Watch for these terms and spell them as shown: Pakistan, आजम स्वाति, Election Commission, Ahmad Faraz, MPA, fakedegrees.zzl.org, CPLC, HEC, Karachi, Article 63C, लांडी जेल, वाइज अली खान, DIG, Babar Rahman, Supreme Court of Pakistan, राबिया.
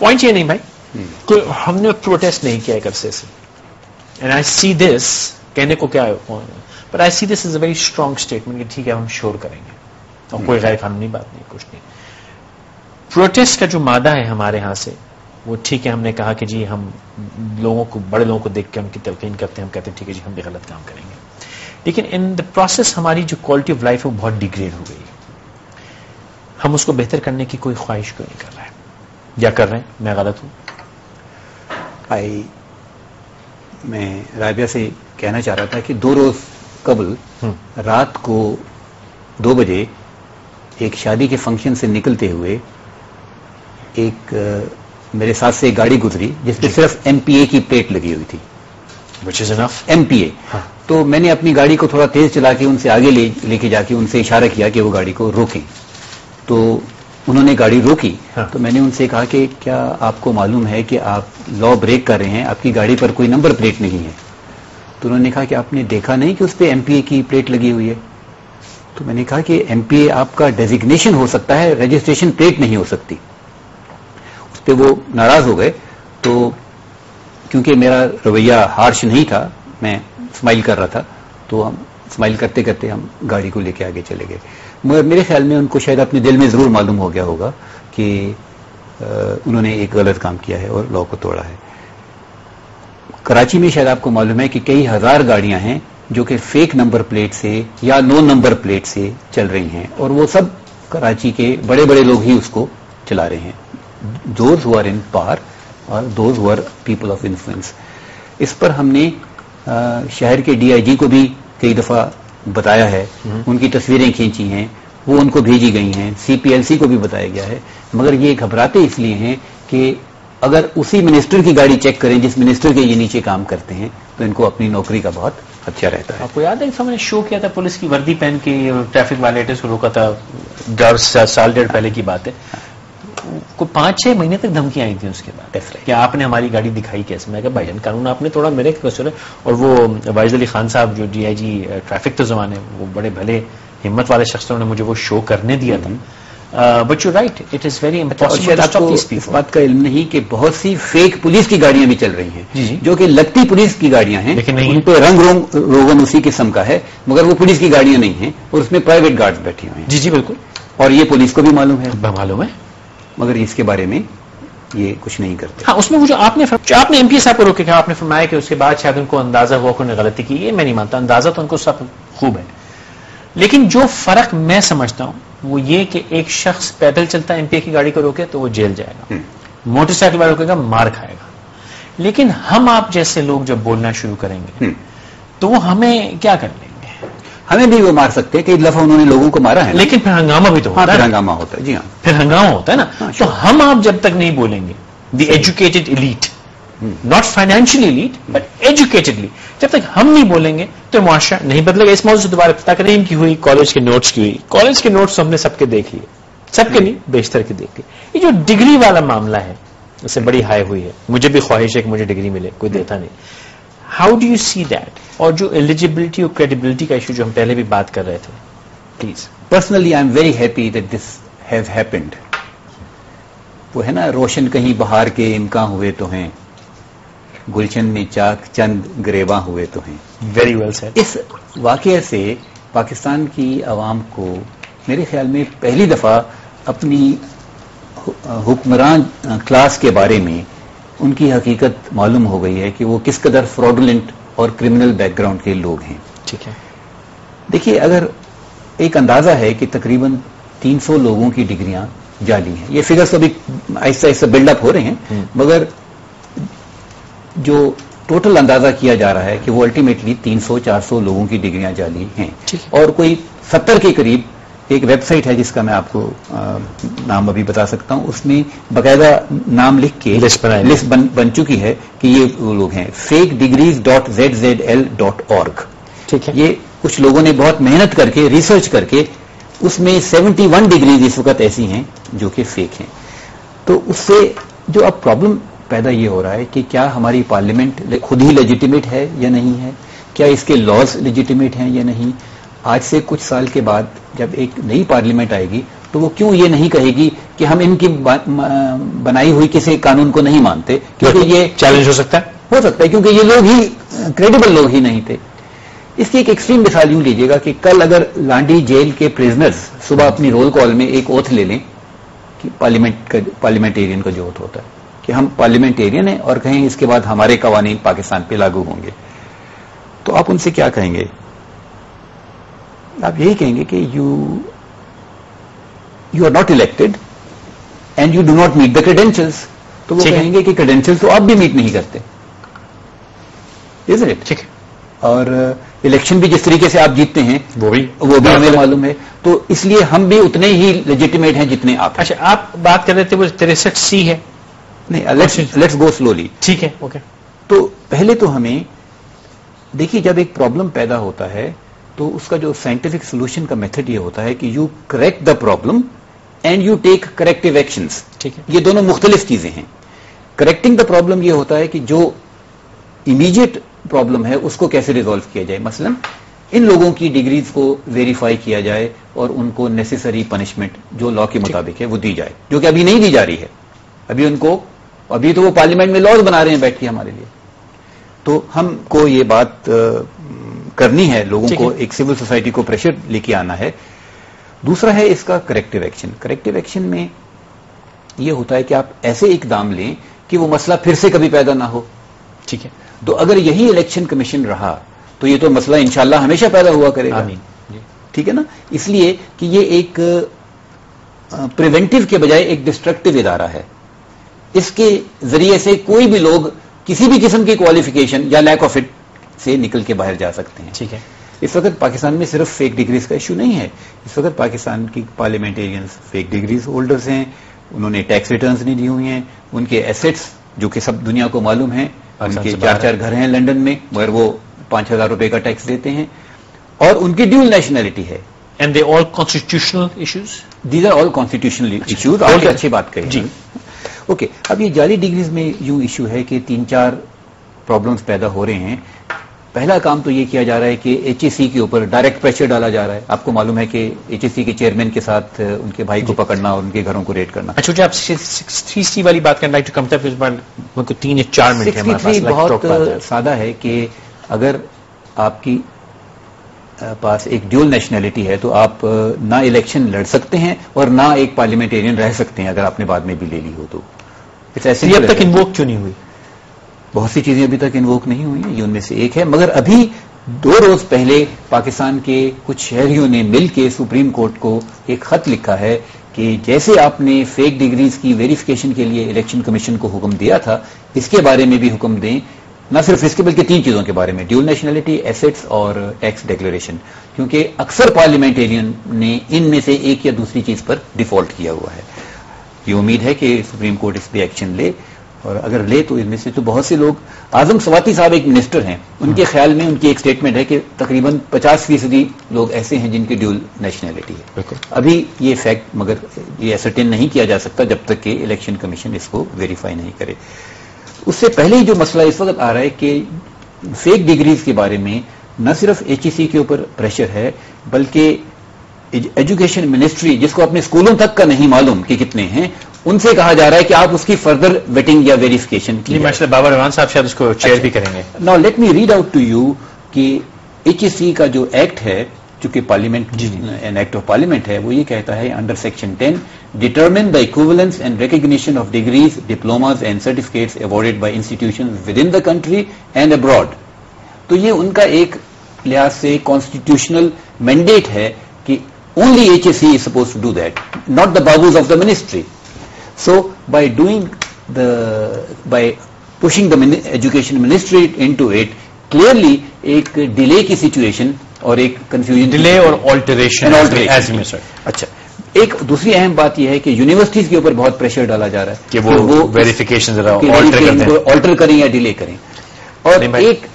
पहुंचे नहीं भाई, कोई हमने प्रोटेस्ट नहीं किया एक अरसे से। एंड आई सी दिस, कहने को क्या है, पर I see this is a very strong statement, ठीक है हम श्योर करेंगे और कोई गैर कानूनी बात नहीं, कुछ नहीं। प्रोटेस्ट का जो मादा है हमारे यहां से वो ठीक है, हमने कहा कि जी हम लोगों को, बड़े लोगों को देख के हम की तलकीन करते हैं, हम कहते हैं ठीक है जी हम भी गलत काम करेंगे, लेकिन इन द प्रोसेस हमारी जो क्वालिटी ऑफ लाइफ है वो बहुत डिग्रेड हो गई। हम उसको बेहतर करने की कोई ख्वाहिश क्यों नहीं कर रहे हैं, या कर रहे हैं? मैं गलत हूं? मैं राबिया से कहना चाह रहा था कि 2 रोज कबल रात को 2 बजे एक शादी के फंक्शन से निकलते हुए एक मेरे साथ से एक गाड़ी गुजरी जिसमें सिर्फ MPA की प्लेट लगी हुई थी, which is enough MPA। तो मैंने अपनी गाड़ी को थोड़ा तेज चला के उनसे आगे लेके जाके उनसे इशारा किया कि वो गाड़ी को रोकें, तो उन्होंने गाड़ी रोकी। तो मैंने उनसे कहा कि क्या आपको मालूम है कि आप लॉ ब्रेक कर रहे हैं, आपकी गाड़ी पर कोई नंबर प्लेट नहीं है। तो उन्होंने कहा कि आपने देखा नहीं कि उस पर MPA की प्लेट लगी हुई है। तो मैंने कहा कि MPA आपका डेजिग्नेशन हो सकता है, रजिस्ट्रेशन प्लेट नहीं हो सकती। उस पर वो नाराज हो गए, तो क्योंकि मेरा रवैया हार्श नहीं था, मैं स्माइल कर रहा था, तो हम स्माइल करते करते हम गाड़ी को लेके आगे चले गए। मगर मेरे ख्याल में उनको शायद अपने दिल में जरूर मालूम हो गया होगा कि उन्होंने एक गलत काम किया है और लॉ को तोड़ा है। कराची में शायद आपको मालूम है कि कई हजार गाड़ियां हैं जो कि फेक नंबर प्लेट से या नो नंबर प्लेट से चल रही हैं, और वो सब कराची के बड़े बड़े लोग ही उसको चला रहे हैं, those who are in power और those who are people of influence. इस पर हमने शहर के DIG को भी कई दफा बताया है, उनकी तस्वीरें खींची हैं, वो उनको भेजी गई हैं, CPLC को भी बताया गया है। मगर ये घबराते इसलिए हैं कि अगर उसी मिनिस्टर की गाड़ी चेक करें जिस मिनिस्टर के ये नीचे काम करते हैं, तो इनको अपनी नौकरी का बहुत अच्छा रहता है। आपको याद है कि हमने शो किया था, पुलिस की वर्दी पहन के ट्रैफिक वायलेटर्स को रोका था, 1.5 साल पहले की बात है, को 5-6 महीने तक धमकी आई थी उसके बाद कि आपने हमारी गाड़ी दिखाई कैसे। मैं कहा भाईजान कानून आपने थोड़ा मेरे कसूर है। और वो वाइज अली खान साहब जो DIG ट्रैफिक तो जमाने, वो बड़े भले हिम्मत वाले शख्स, उन्होंने मुझे वो शो करने दिया था। But you right, it is very important. इस बात का इल्म नहीं कि बहुत सी फेक पुलिस की गाड़ियां भी चल रही हैं जो कि लगती पुलिस की गाड़ियां हैं, उन पर रंग रोगन उसी किस्म का है, मगर वो पुलिस की गाड़ियां नहीं है और उसमें प्राइवेट गार्ड्स बैठे हुए हैं। जी जी बिल्कुल, और ये पुलिस को भी मालूम है, मालूम है, मगर इसके बारे में ये कुछ नहीं करते। हाँ, उसमें वो जो आपने MP साहब को रोके कहा, आपने फरमाया कि उसके बाद शायद उनको अंदाजा हुआ कि उन्होंने गलती की, ये मैं नहीं मानता, अंदाजा तो उनको सब खूब है। लेकिन जो फर्क मैं समझता हूं वो ये कि एक शख्स पैदल चलता MPA की गाड़ी को रोके तो वो जेल जाएगा, मोटरसाइकिल वाला रोकेगा मार खाएगा, लेकिन हम आप जैसे लोग जब बोलना शुरू करेंगे तो वो हमें क्या कर लेंगे, हमें भी वो मार सकते हैं। कई दफा उन्होंने लोगों को मारा है, लेकिन फिर हंगामा भी तो होता है, हंगामा होता है। जी हाँ, फिर हंगामा होता है ना। तो हम आप जब तक नहीं बोलेंगे, the educated elite, not financial elite but educated elite, जब तक हम नहीं बोलेंगे तो मुआशरा नहीं बदलेगा। इस मौजूद से दोबारा पता करें, इनकी हुई कॉलेज के नोट्स की हुई, कॉलेज के नोट्स हमने सबके देख लिए, सबके नहीं बेशतर के देख लिए। ये जो डिग्री वाला मामला है उससे बड़ी हाई हुई है, मुझे भी ख्वाहिश है कि मुझे डिग्री मिले, कोई देता नहीं। How do you see that? और जो एलिजिबिलिटी और क्रेडिबिलिटी का इशू जो हम पहले भी बात कर रहे थे, please. Personally I am very happy that this have happened. वो है ना, रोशन कहीं बहार के इमका हुए तो हैं, गुलशन में चाक चंद गरेबा हुए तो हैं। Very well sir. इस वाकये से पाकिस्तान की आवाम को मेरे ख्याल में पहली दफा अपनी हुक्मरान क्लास के बारे में उनकी हकीकत मालूम हो गई है कि वो किस कदर फ्रॉडुलेंट और क्रिमिनल बैकग्राउंड के लोग हैं। ठीक है, देखिए अगर एक अंदाजा है कि तकरीबन 300 लोगों की डिग्रियां जाली हैं, ये फिगर्स अभी ऐसा ऐसा बिल्डअप हो रहे हैं, मगर जो टोटल अंदाजा किया जा रहा है कि वो अल्टीमेटली 300-400 लोगों की डिग्रियां जाली हैं। और कोई 70 के करीब एक वेबसाइट है जिसका मैं आपको नाम अभी बता सकता हूं, उसमें बाकायदा नाम लिख के लिस्ट बन चुकी है कि ये वो लोग हैं। fakedegrees.zzl.org। ठीक है, ये कुछ लोगों ने बहुत मेहनत करके रिसर्च करके उसमें 71 डिग्रीज इस वक्त ऐसी हैं जो कि फेक हैं। तो उससे जो अब प्रॉब्लम पैदा ये हो रहा है कि क्या हमारी पार्लियामेंट खुद ही लेजिटिमेट है या नहीं है, क्या इसके लॉज लेजिटिमेट हैं या नहीं। आज से कुछ साल के बाद जब एक नई पार्लियामेंट आएगी तो वो क्यों ये नहीं कहेगी कि हम इनकी बनाई हुई किसी कानून को नहीं मानते, क्योंकि ये चैलेंज हो सकता है क्योंकि ये लोग ही क्रेडिबल लोग ही नहीं थे। इसकी एक एक्सट्रीम मिसाल यूं लीजिएगा कि कल अगर लांडी जेल के प्रिजनर्स सुबह अपनी रोल कॉल में एक ओथ ले लें कि पार्लियामेंटेरियन का जो ओथ होता है कि हम पार्लियामेंटेरियन हैं और कहें इसके बाद हमारे कवानीन पाकिस्तान पे लागू होंगे, तो आप उनसे क्या कहेंगे? आप यही कहेंगे कि you are not elected and you do not meet the credentials. तो वो कहेंगे कि क्रेडेंशियल्स तो आप भी मीट नहीं करते, इज़ इट? ठीक है। और इलेक्शन भी जिस तरीके से आप जीतते हैं वो भी हमें मालूम है, तो इसलिए हम भी उतने ही लेजिटिमेट हैं जितने आप। अच्छा, आप बात कर रहे थे वो 63C है। नहीं, लेट्स गो स्लोली। ठीक है, ओके। तो पहले तो हमें देखिए, जब एक प्रॉब्लम पैदा होता है तो उसका जो साइंटिफिक सोल्यूशन का मेथड ये होता है कि you correct the problem and you take corrective actions. ठीक है, ये दोनों मुख्तलिफ चीजें हैं। करेक्टिंग द प्रॉब्लम ये होता है कि जो इमीडिएट प्रॉब्लम है उसको कैसे रिजॉल्व किया जाए, मसलन इन लोगों की डिग्रीज को वेरीफाई किया जाए और उनको नेसेसरी पनिशमेंट जो लॉ के मुताबिक है वो दी जाए, जो कि अभी नहीं दी जा रही है। अभी तो वो पार्लियामेंट में लॉज बना रहे हैं बैठ के हमारे लिए। तो हमको ये बात करनी है, लोगों को, एक सिविल सोसाइटी को प्रेशर लेके आना है। दूसरा है इसका करेक्टिव एक्शन। करेक्टिव एक्शन में यह होता है कि आप ऐसे इकदाम लें कि वो मसला फिर से कभी पैदा ना हो। ठीक है, तो अगर यही इलेक्शन कमीशन रहा तो ये तो मसला इंशाल्लाह हमेशा पैदा हुआ करेगा। ठीक है ना, इसलिए कि ये एक प्रिवेंटिव के बजाय एक डिस्ट्रक्टिव इदारा है। इसके जरिए से कोई भी लोग किसी भी किस्म की क्वालिफिकेशन या लैक ऑफ इट से निकल के बाहर जा सकते हैं। ठीक है, इस वक्त पाकिस्तान में सिर्फ फेक डिग्रीज का इश्यू नहीं है। इस वक्त पाकिस्तान की पार्लियामेंटेरियंस फेक डिग्रीज होल्डर्स हैं, उन्होंने टैक्स रिटर्न्स नहीं दी हुई हैं, उनके एसेट्स जो कि सब दुनिया को मालूम है, उनके 4-4 घर हैं लंदन में मगर वो 5,000 रुपए का टैक्स देते हैं, और उनकी ड्यूल नेशनैलिटी है। And they all constitutional issues, these are all constitutional issues. और अच्छी बात कही जी, ओके। अब ये जाली डिग्रीज में यूं इशू है कि 3-4 प्रॉब्लम्स पैदा हो रहे हैं। पहला काम तो ये किया जा रहा है कि HEC के ऊपर डायरेक्ट प्रेशर डाला जा रहा है। आपको मालूम है कि HEC के चेयरमैन के साथ उनके भाई को पकड़ना और उनके घरों को रेड करना। अच्छा, जो आप 63C वाली बात करना तो कमता फिर मुझको 3 या 4 मिनट है हमारे पास। बहुत सादा है कि अगर आपकी पास एक ड्यूल नेशनैलिटी है तो आप ना इलेक्शन लड़ सकते हैं और ना एक पार्लियामेंटेरियन रह सकते हैं, अगर आपने बाद में भी ले ली हो तो। अब तक इन्वोक क्यों नहीं हुई? बहुत सी चीजें अभी तक इन्वोक नहीं हुई हैं, ये उनमें से एक है। मगर अभी 2 रोज पहले पाकिस्तान के कुछ शहरियों ने मिलकर सुप्रीम कोर्ट को एक खत लिखा है कि जैसे आपने फेक डिग्रीज की वेरिफिकेशन के लिए इलेक्शन कमीशन को हुक्म दिया था, इसके बारे में भी हुक्म दें, न सिर्फ इसके बल्कि 3 चीजों के बारे में, ड्यूल नेशनैलिटी, एसेट्स और टैक्स डिक्लेरेशन, क्योंकि अक्सर पार्लियामेंटेरियन ने इनमें से एक या दूसरी चीज पर डिफॉल्ट किया हुआ है। ये उम्मीद है कि सुप्रीम कोर्ट इस पर एक्शन ले, और अगर ले तो इनमें से तो बहुत से लोग, आजम स्वाति साहब एक मिनिस्टर हैं, उनके ख्याल में उनकी एक स्टेटमेंट है कि तकरीबन 50% लोग ऐसे हैं जिनकी ड्यूल नेशनैलिटी है। अभी ये फैक्ट मगर ये सर्टेन नहीं किया जा सकता जब तक कि इलेक्शन कमीशन इसको वेरीफाई नहीं करे। उससे पहले ही जो मसला इस वक्त आ रहा है कि फेक डिग्रीज के बारे में न सिर्फ HEC के ऊपर प्रेशर है, बल्कि एजुकेशन मिनिस्ट्री, जिसको अपने स्कूलों तक का नहीं मालूम कि कितने हैं, उनसे कहा जा रहा है कि आप उसकी फर्दर वेटिंग या वेरिफिकेशन की। माशाल्लाह, बाबर रहमान साहब शायद उसको चेयर भी करेंगे। Now let me read out to you कि HEC का जो एक्ट है, चूंकि parliament, an act of parliament है, वो ये कहता है under section 10, determine the equivalence and recognition of degrees, diplomas and certificates awarded by institutions within the country and abroad. तो ये उनका एक लिहाज से कॉन्स्टिट्यूशनल मैंडेट है कि only HEC is suppose to do that, not the babus of the ministry. So by pushing the education ministry into it, clearly एक delay की सिचुएशन और एक कंफ्यूजन, डिले और ऑल्टरेशन। अच्छा, एक दूसरी अहम बात यह है कि यूनिवर्सिटीज के ऊपर बहुत प्रेशर डाला जा रहा है कि वो वेरिफिकेशन ऑल्टर करें या डिले करें। और एक